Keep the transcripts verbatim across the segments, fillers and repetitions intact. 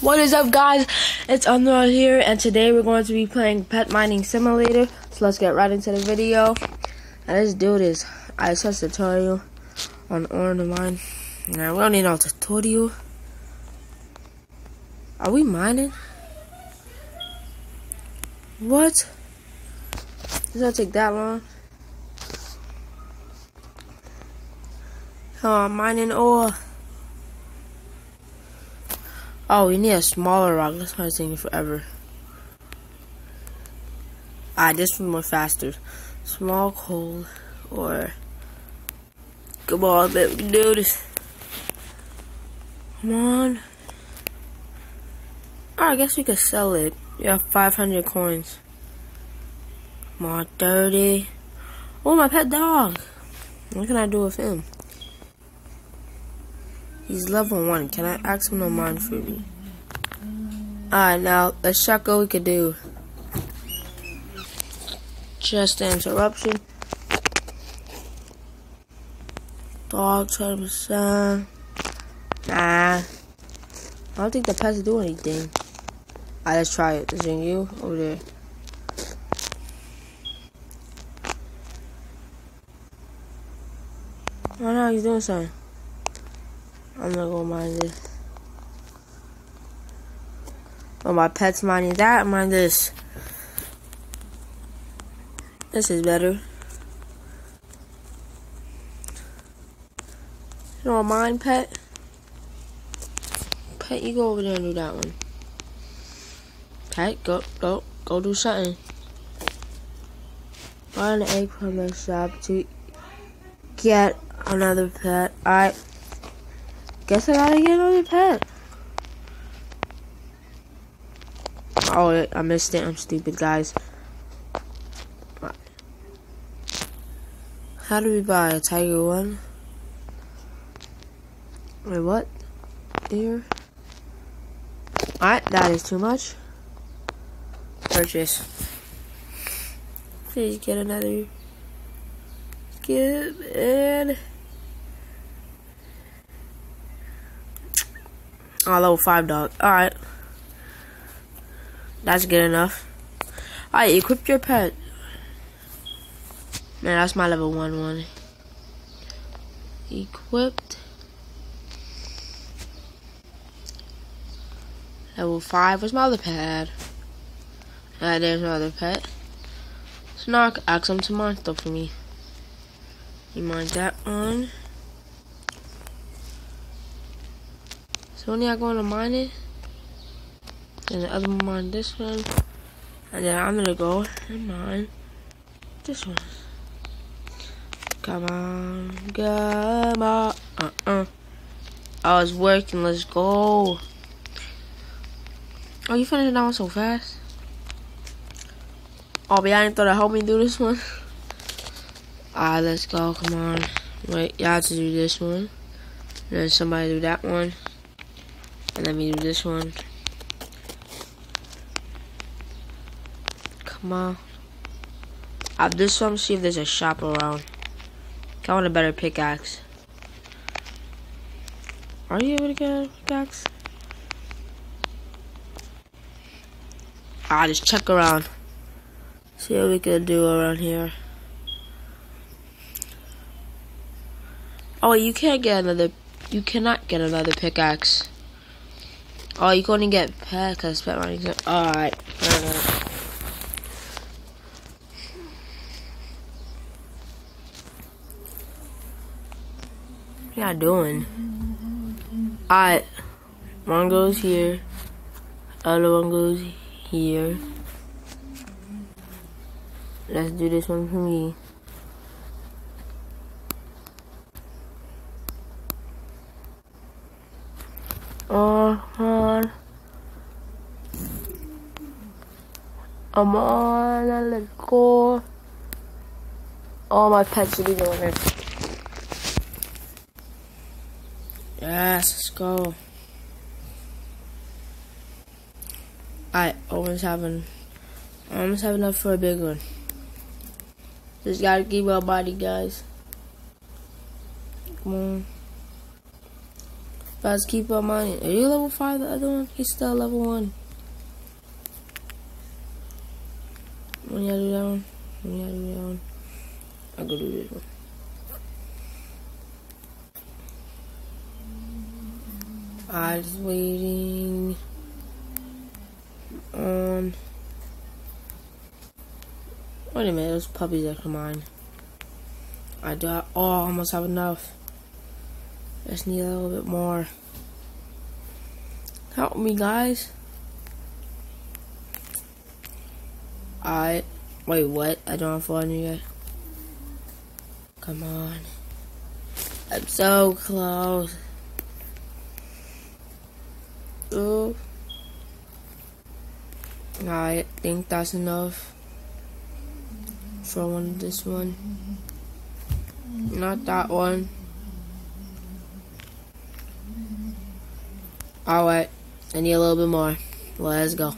What is up, guys? It's Under All here, and today we're going to be playing Pet Mining Simulator. So let's get right into the video and let's do this. I saw a tutorial on Under Mine. Now we don't need no tutorial. Are we mining? What? Does that take that long? Oh, I'm mining ore. Oh, we need a smaller rock. That's not taking forever. Ah, this one more faster. Small coal or come on, babe, we can do this. Come on. Oh, I guess we could sell it. We have five hundred coins. Come on, thirty. Oh, my pet dog. What can I do with him? He's level one. Can I ask him to mine for me? Alright, now let's check what we could do. Just interruption. Dog twenty percent. Nah. I don't think the pets do anything. Alright, let's try it. There's a you over there. Oh no, he's doing something. I'm not gonna mind this. Oh, my pet's minding that. Mind this. This is better. You don't mind, pet? Pet, you go over there and do that one. Pet, go, go, go do something. Buy an egg from the shop to get another pet. Alright. Guess I gotta get another pet. Oh, I missed it. I'm stupid, guys. How do we buy a tiger one? Wait, what? Deer? Alright, that is too much. Purchase. Please get another. Skip and. Oh, level five dog. Alright. That's good enough. Alright, equip your pet. Man, that's my level one one. Equipped. Level five. Where's my other pet? Alright, there's my other pet. So now I can ask him to mine stuff for me. You mind that one? Only I going to mine it, and the other one mine this one, and then I'm gonna go and mine this one. Come on, come on, uh uh. I was working. Let's go. Oh, you finished that one so fast. Oh, but I didn't thought to help me do this one. Alright, let's go. Come on. Wait, y'all have to do this one. Then somebody do that one. And let me do this one. Come on. I'll do some, see if there's a shop around. I want a better pickaxe. Are you able to get a pickaxe? I'll just check around. See what we can do around here. Oh, you can't get another. You cannot get another pickaxe. Oh, you're gonna get pet because pet money's gonna. Alright. What y'all doing? Alright. One goes here. Other one goes here. Let's do this one for me. Oh, on. Come on, let's go. All my pets should be doing it. Yes, let's go. I almost have an, I almost have enough for a big one. Just gotta keep our body, guys. Come on. But let's keep on mining. Are you level five, the other one? He's still level one. When y'all do that one, when y'all do that one, I'll go do this one. I was waiting on. Wait a minute, those puppies are for mine. I do. Have, oh, I almost have enough. I just need a little bit more. Help me, guys. I. Wait, what? I don't have one yet. Come on. I'm so close. Oh. I think that's enough for one. This one, not that one. All right, I need a little bit more. Let's go.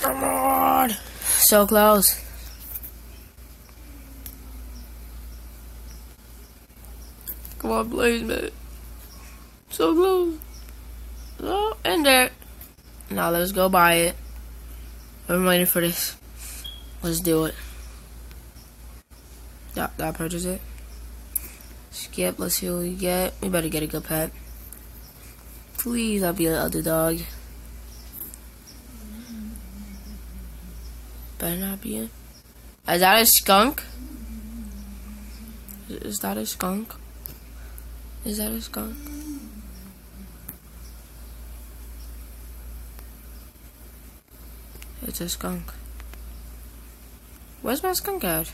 Come on, so close. Come on, please, man. So close. Oh, in there. Now let's go buy it. I'm waiting for this. Let's do it. Yeah, did I purchase it? Skip. Let's see what we get. We better get a good pet. Please, I'll be an elder dog. Better not be it. Is that a skunk? Is that a skunk? Is that a skunk? It's a skunk. Where's my skunk at?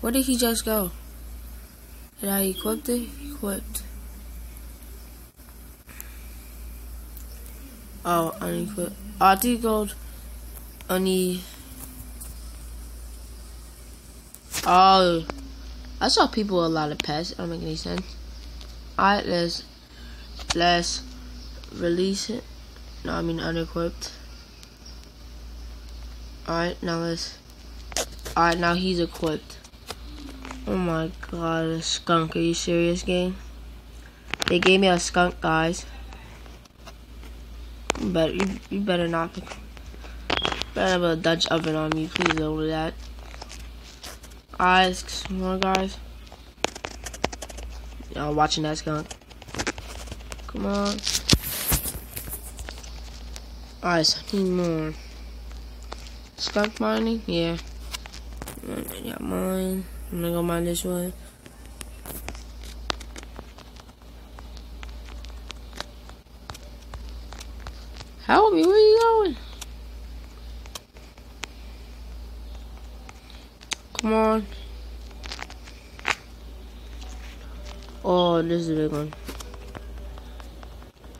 Where did he just go? Did I equip it? Equipped. Oh, unequipped. I think gold. Only. Oh. I saw people with a lot of pets. That don't make any sense. Alright, let's let's release it. No, I mean unequipped. Alright, now let's. Alright, now he's equipped. Oh my god, a skunk! Are you serious, game? They gave me a skunk, guys. You better, you, you better not. You better have a Dutch oven on me, please. Over that. Alright, some more guys. Y'all watching that skunk. Come on. Alright, so I need more. Skunk mining? Yeah. I got mine. I'm gonna go mine this one. Help me, where you going? Come on. Oh, this is a big one.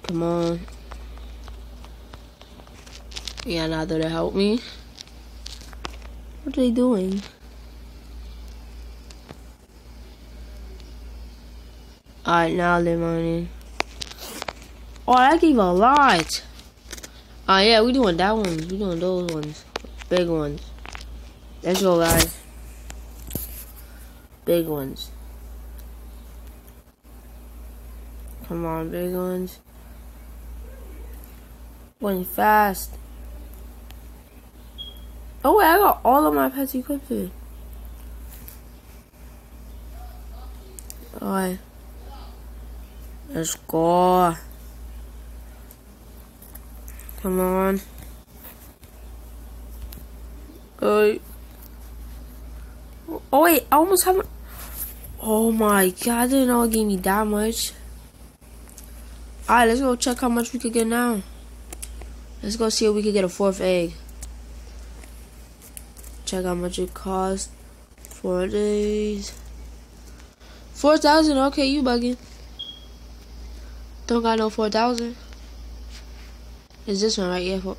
Come on. Yeah, now they're to help me. What are they doing? Alright, now they're mining. Oh, that gave a lot. Oh, yeah, we're doing that one. We're doing those ones. Big ones. Let's go, guys. Big ones. Come on, big ones. Going fast. Oh wait, I got all of my pets equipped. Alright. Let's go. Come on. Hey. Oh wait, I almost have. Oh my god, I didn't know it gave me that much. Alright, let's go check how much we could get now. Let's go see if we could get a fourth egg. Check how much it cost. Four days. Four thousand, okay, you bugging. Don't got no four thousand. Is this one right here for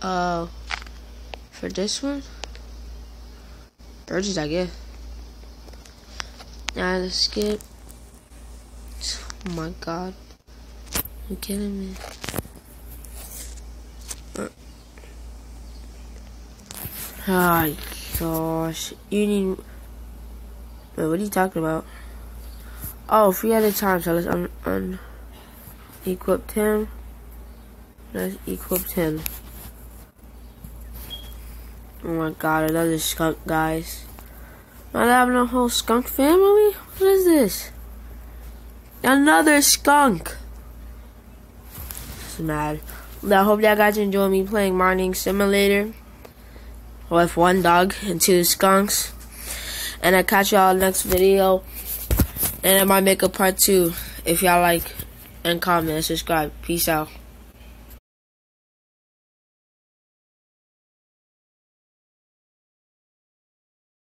uh for this one? Urges, I guess. Now let's skip. Oh my god. You're kidding me. Oh my gosh. You need... Wait, what are you talking about? Oh, three at a time, so let's un... un equip him. Let's equip him. Oh my god, another skunk, guys. Not having a whole skunk family? What is this? Another skunk! This is mad. I hope y'all guys enjoy me playing Mining Simulator with one dog and two skunks. And I'll catch y'all next video. And I might make a part two if y'all like and comment and subscribe. Peace out.